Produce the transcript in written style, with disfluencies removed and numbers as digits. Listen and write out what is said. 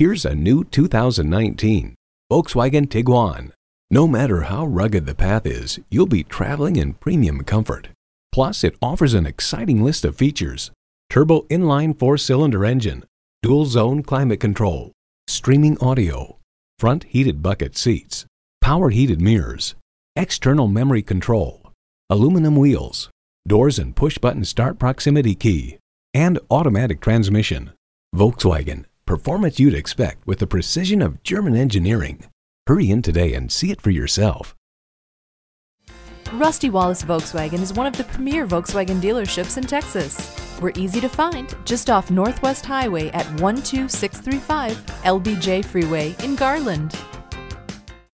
Here's a new 2019 Volkswagen Tiguan. No matter how rugged the path is, you'll be traveling in premium comfort. Plus, it offers an exciting list of features: turbo inline 4-cylinder engine, dual zone climate control, streaming audio, front heated bucket seats, power heated mirrors, external memory control, aluminum wheels, doors and push button start proximity key, and automatic transmission. Volkswagen. Performance you'd expect with the precision of German engineering. Hurry in today and see it for yourself. Rusty Wallis Volkswagen is one of the premier Volkswagen dealerships in Texas. We're easy to find just off Northwest Highway at 12635 LBJ Freeway in Garland.